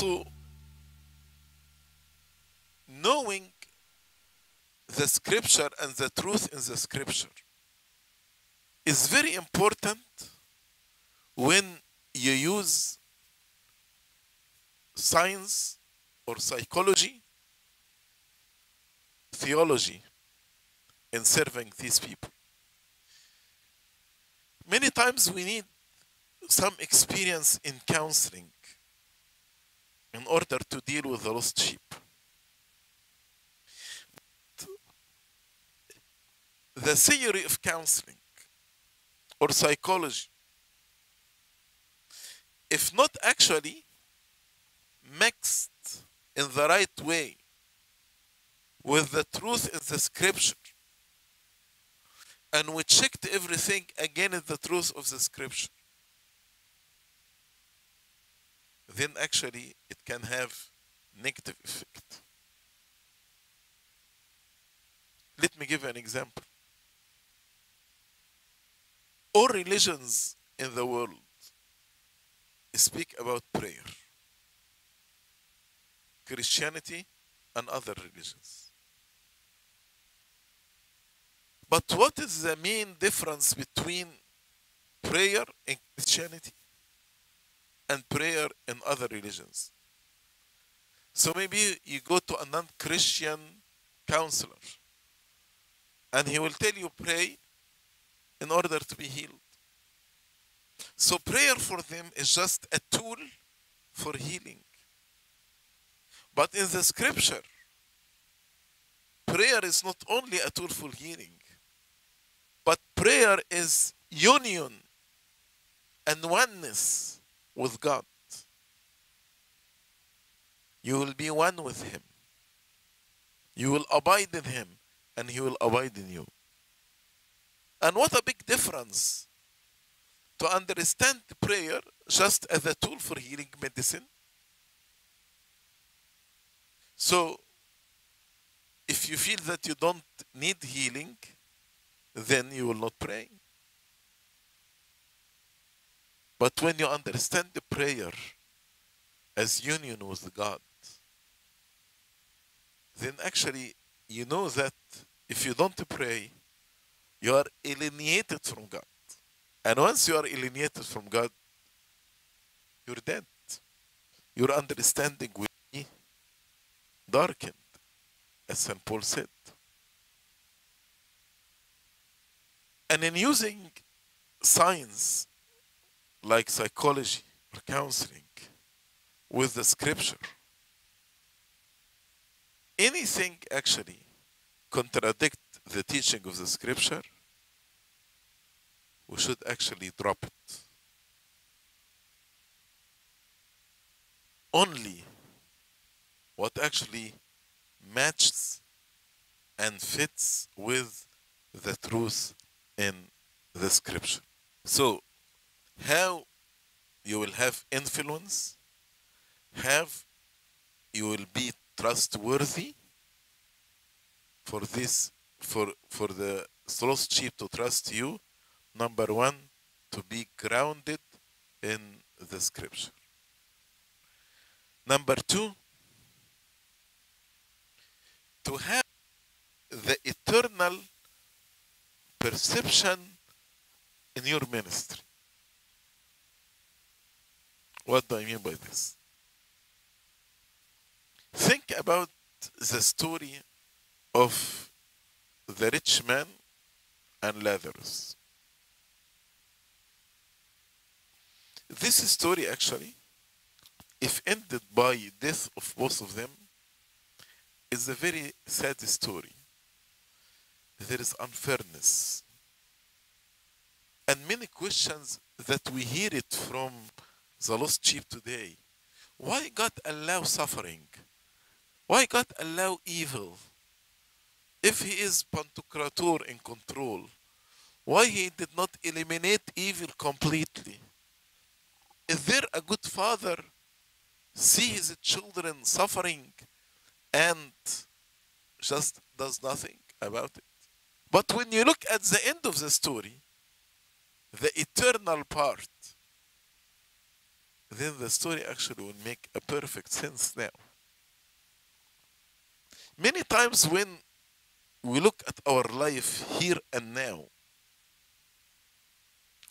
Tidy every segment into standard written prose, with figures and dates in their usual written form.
So knowing the scripture and the truth in the scripture is very important when you use science or psychology, theology in serving these people. Many times we need some experience in counseling in order to deal with the lost sheep. The theory of counseling or psychology, if not actually mixed in the right way with the truth in the scripture, and we checked everything again in the truth of the scripture, then actually it can have negative effect. Let me give an example. All religions in the world speak about prayer. Christianity and other religions. But what is the main difference between prayer in Christianity and prayer in other religions? So maybe you go to a non-Christian counselor and he will tell you pray in order to be healed. So prayer for them is just a tool for healing. But in the scripture, prayer is not only a tool for healing, but prayer is union and oneness with God. You will be one with Him. You will abide in Him, and He will abide in you. And what a big difference to understand prayer just as a tool for healing medicine. So, if you feel that you don't need healing, then you will not pray. But when you understand the prayer as union with God, then actually you know that if you don't pray, you are alienated from God. And once you are alienated from God, you're dead. Your understanding will be darkened, as St. Paul said. And in using science like psychology or counseling with the scripture, anything actually contradicts the teaching of the scripture, we should actually drop it. Only what actually matches and fits with the truth in the scripture. So, how you will have influence, how you will be trustworthy for this, for the lost sheep to trust you. Number one, to be grounded in the scripture. Number two, to have the eternal perception in your ministry. What do I mean by this? Think about the story of the rich man and Lazarus. This story actually, if ended by death of both of them, is a very sad story. There is unfairness. And many questions that we hear it from the lost sheep today. Why God allow suffering? Why God allow evil? If He is Pantocrator in control, why He did not eliminate evil completely? Is there a good father see his children suffering and just does nothing about it? But when you look at the end of the story, the eternal part, then the story actually would make a perfect sense now. Many times when we look at our life here and now,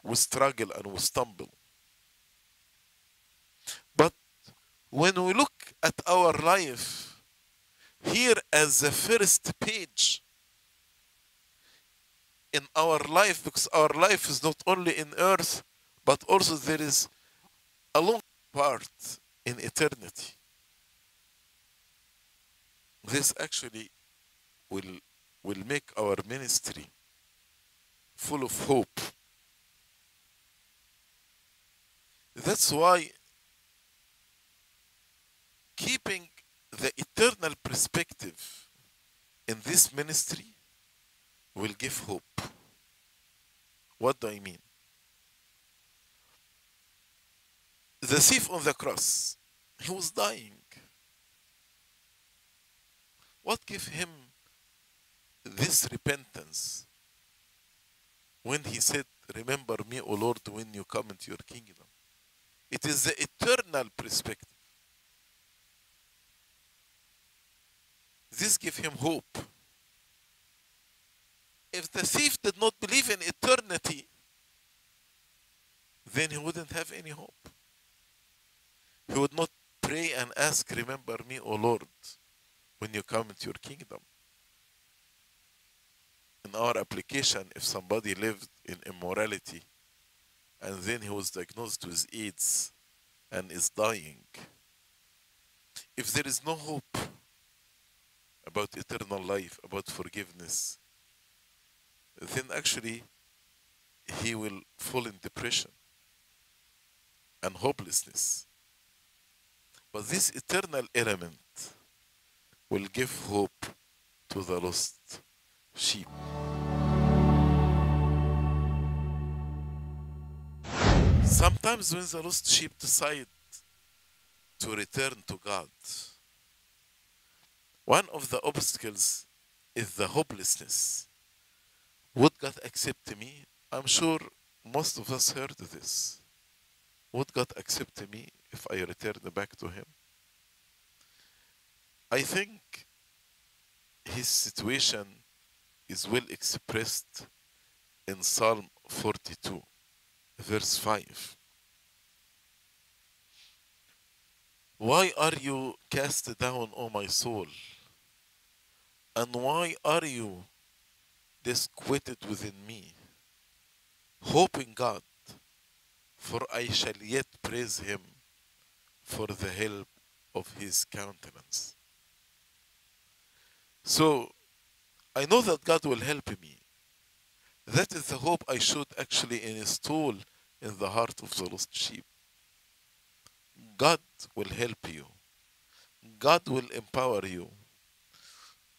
we struggle and we stumble. But when we look at our life here as the first page in our life, because our life is not only in earth, but also there is a long part in eternity. This actually will make our ministry full of hope. That's why keeping the eternal perspective in this ministry will give hope. What do I mean? The thief on the cross, he was dying. What gave him this repentance when he said, "Remember me, O Lord, when you come into your kingdom"? It is the eternal perspective. This gave him hope. If the thief did not believe in eternity, then he wouldn't have any hope. He would not pray and ask, "Remember me, O Lord, when you come into your kingdom." In our application, if somebody lived in immorality and then he was diagnosed with AIDS and is dying, if there is no hope about eternal life, about forgiveness, then actually he will fall in depression and hopelessness. But this eternal element will give hope to the lost sheep. Sometimes when the lost sheep decide to return to God, one of the obstacles is the hopelessness. Would God accept me? I'm sure most of us heard this. Would God accept me if I return back to Him? I think his situation is well expressed in Psalm 42, verse 5. "Why are you cast down, O my soul? And why are you disquieted within me? Hope in God, for I shall yet praise Him for the help of His countenance." So, I know that God will help me. That is the hope I should actually install in the heart of the lost sheep. God will help you. God will empower you.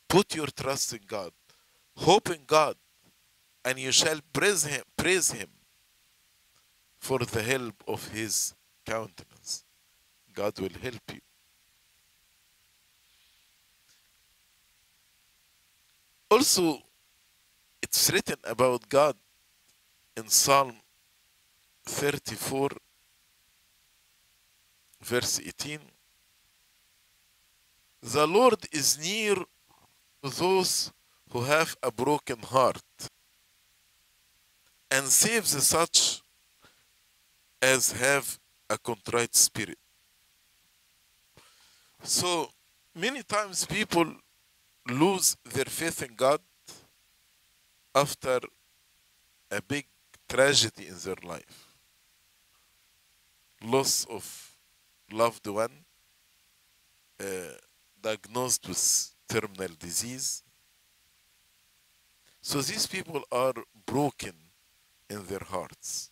Put your trust in God. Hope in God, and you shall praise Him for the help of His countenance. God will help you. Also, it's written about God in Psalm 34, verse 18. "The Lord is near to those who have a broken heart, and saves such as have a contrite spirit." So many times people lose their faith in God after a big tragedy in their life. Loss of loved one, diagnosed with terminal disease. So these people are broken in their hearts.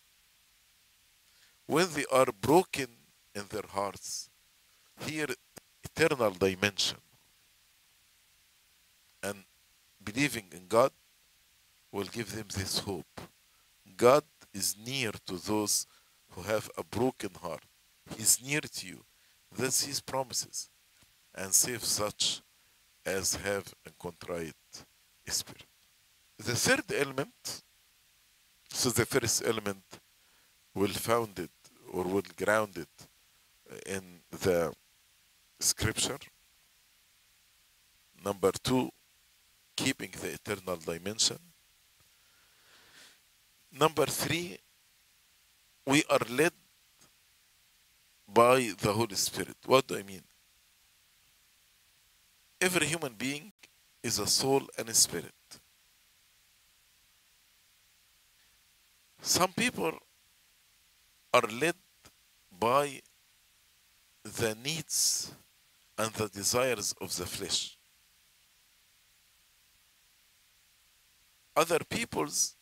When they are broken in their hearts, here eternal dimension and believing in God will give them this hope. God is near to those who have a broken heart. He's near to you. That's His promises. "And save such as have a contrite spirit." The third element, so the first element will grounded in the scripture. Number two, keeping the eternal dimension. Number three, we are led by the Holy Spirit. What do I mean? Every human being is a soul and a spirit. Some people are led by the needs and the desires of the flesh. Other peoples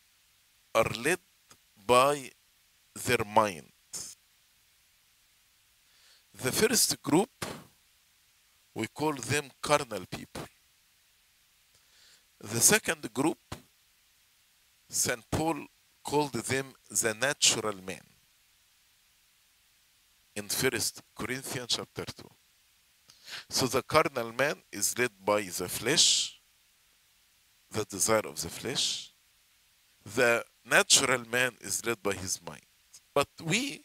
are led by their mind. The first group, we call them carnal people. The second group, St. Paul called them the natural man in 1 Corinthians chapter 2. So the carnal man is led by the flesh, the desire of the flesh. The natural man is led by his mind. But we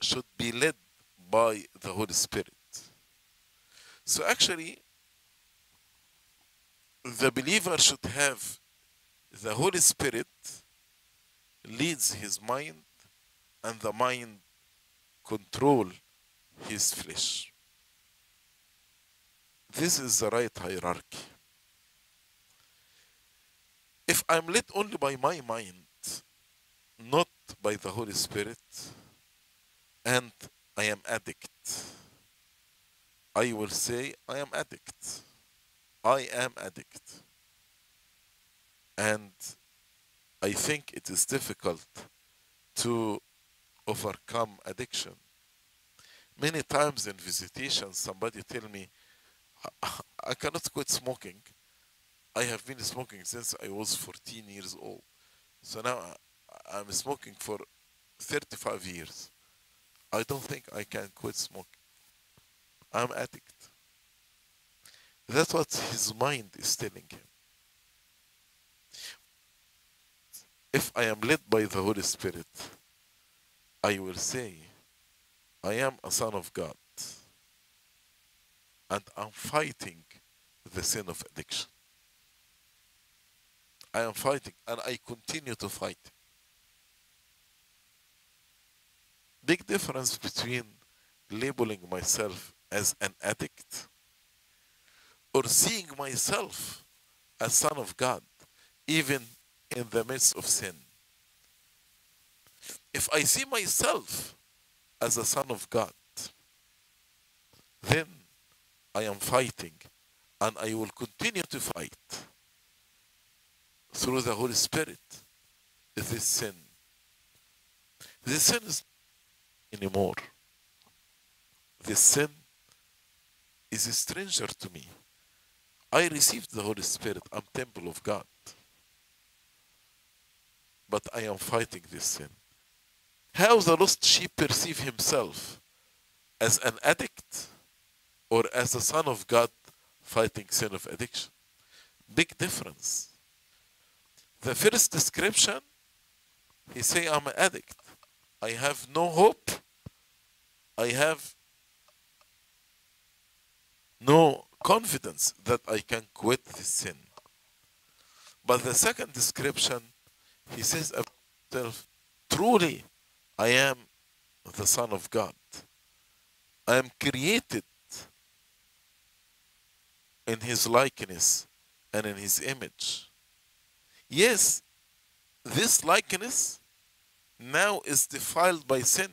should be led by the Holy Spirit. So actually, the believer should have the Holy Spirit leads his mind, and the mind controls his flesh. This is the right hierarchy. If I'm led only by my mind, not by the Holy Spirit, and I am addict, I will say I am addict. I am addict. And I think it is difficult to overcome addiction. Many times in visitations, somebody tells me, I cannot quit smoking. I have been smoking since I was 14 years old. So now I'm smoking for 35 years. I don't think I can quit smoking. I'm addict. That's what his mind is telling him. If I am led by the Holy Spirit, I will say, I am a son of God, and I'm fighting the sin of addiction. I am fighting, and I continue to fight. Big difference between labeling myself as an addict or seeing myself as son of God, even in the midst of sin. If I see myself as a son of God, then I am fighting, and I will continue to fight through the Holy Spirit this sin. This sin is not anymore. This sin is a stranger to me. I received the Holy Spirit. I'm temple of God. But I am fighting this sin. How the lost sheep perceive himself as an addict or as a son of God fighting sin of addiction. Big difference. The first description, he say, I'm an addict. I have no hope. I have no confidence that I can quit this sin. But the second description, he says of himself, truly, I am the Son of God. I am created in His likeness and in His image. Yes, this likeness now is defiled by sin.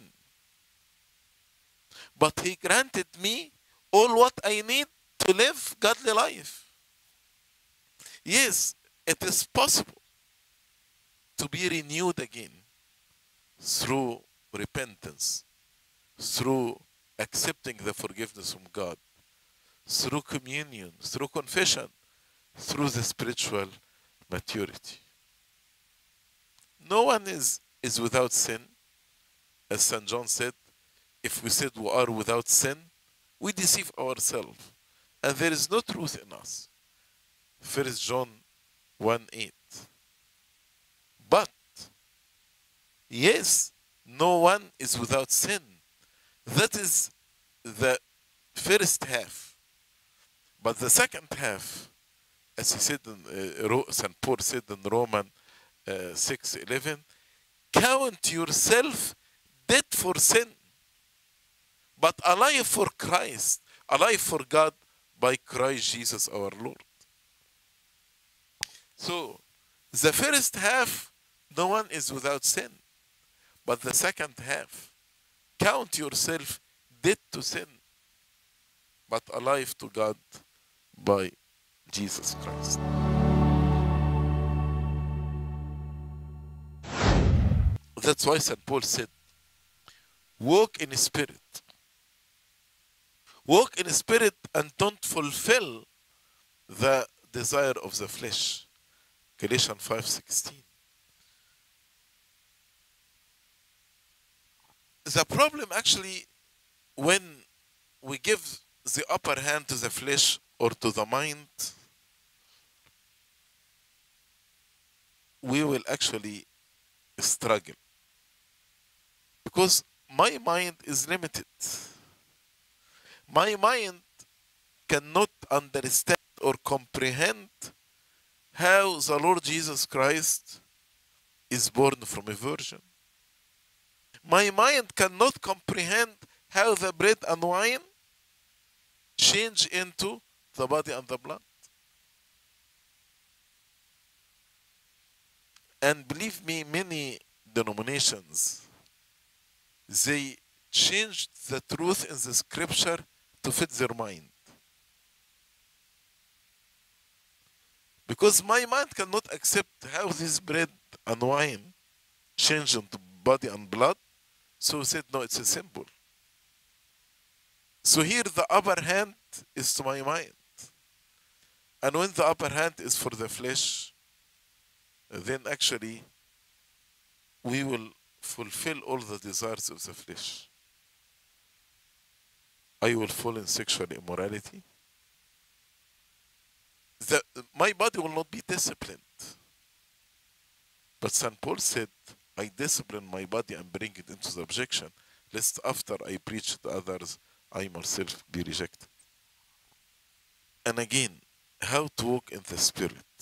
But He granted me all what I need to live godly life. Yes, it is possible to be renewed again through repentance, through accepting the forgiveness from God, through communion, through confession, through the spiritual maturity. No one is without sin. As St. John said, if we said we are without sin, we deceive ourselves, and there is no truth in us. 1 John 1:8. But yes, no one is without sin. That is the first half. But the second half, as he said, St. Paul said in Romans 6:11, count yourself dead for sin, but alive for Christ, alive for God by Christ Jesus our Lord. So the first half, no one is without sin. But the second half, count yourself dead to sin, but alive to God by Jesus Christ. That's why St. Paul said, walk in spirit. Walk in spirit and don't fulfill the desire of the flesh. Galatians 5:16. The problem actually when we give the upper hand to the flesh or to the mind, we will actually struggle. Because my mind is limited. My mind cannot understand or comprehend how the Lord Jesus Christ is born from a virgin. My mind cannot comprehend how the bread and wine change into the body and the blood. And believe me, many denominations, they changed the truth in the scripture to fit their mind. Because my mind cannot accept how this bread and wine change into body and blood. So he said, no, it's a symbol. So here the upper hand is to my mind. And when the upper hand is for the flesh, then actually we will fulfill all the desires of the flesh. I will fall in sexual immorality. My body will not be disciplined. But St. Paul said, I discipline my body and bring it into subjection, lest after I preach to others, I myself be rejected. And again, how to walk in the Spirit?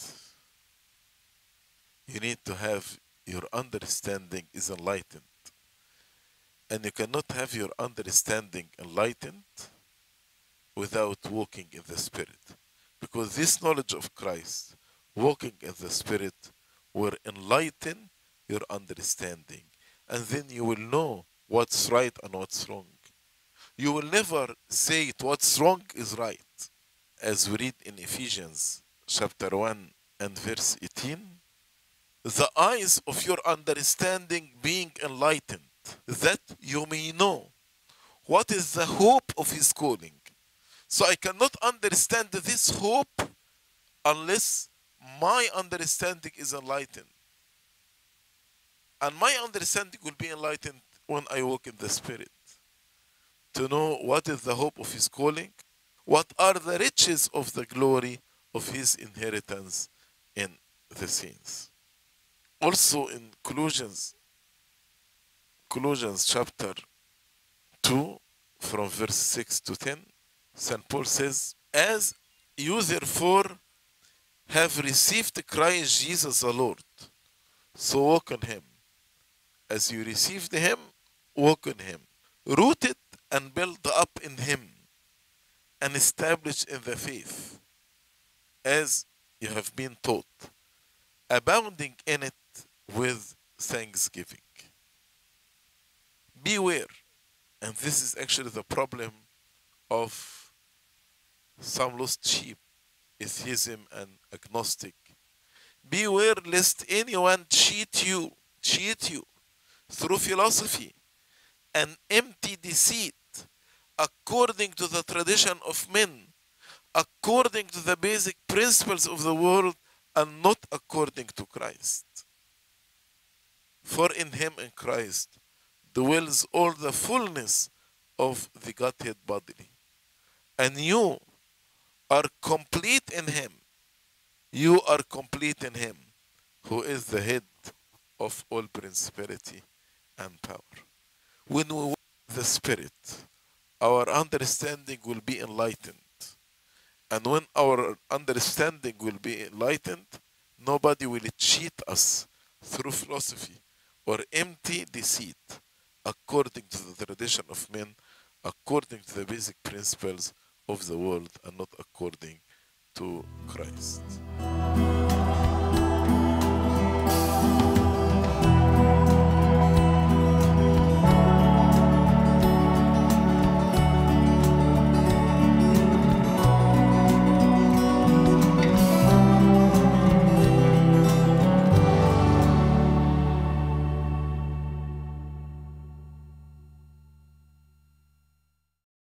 You need to have your understanding is enlightened. And you cannot have your understanding enlightened without walking in the Spirit. Because this knowledge of Christ, walking in the Spirit, will enlighten your understanding. And then you will know what's right and what's wrong. You will never say it, what's wrong is right. As we read in Ephesians chapter 1 and verse 18, the eyes of your understanding being enlightened, that you may know what is the hope of his calling. So I cannot understand this hope unless my understanding is enlightened. And my understanding will be enlightened when I walk in the Spirit. To know what is the hope of his calling, what are the riches of the glory of his inheritance in the saints. Also in Colossians chapter 2 from verse 6 to 10, St. Paul says, as you therefore have received Christ Jesus the Lord, so walk in him. As you received him, walk in him. Rooted and built up in him, and established in the faith, as you have been taught, abounding in it with thanksgiving. Beware, and this is actually the problem of some lost sheep, atheism and agnostic. Beware lest anyone cheat you through philosophy and empty deceit, according to the tradition of men, according to the basic principles of the world, and not according to Christ. For in him, in Christ, dwells all the fullness of the Godhead bodily. And you are complete in him. You are complete in him, who is the head of all principality and power. When we walk in the Spirit, our understanding will be enlightened. And when our understanding will be enlightened, nobody will cheat us through philosophy or empty deceit, according to the tradition of men, according to the basic principles of the world, and not according to Christ.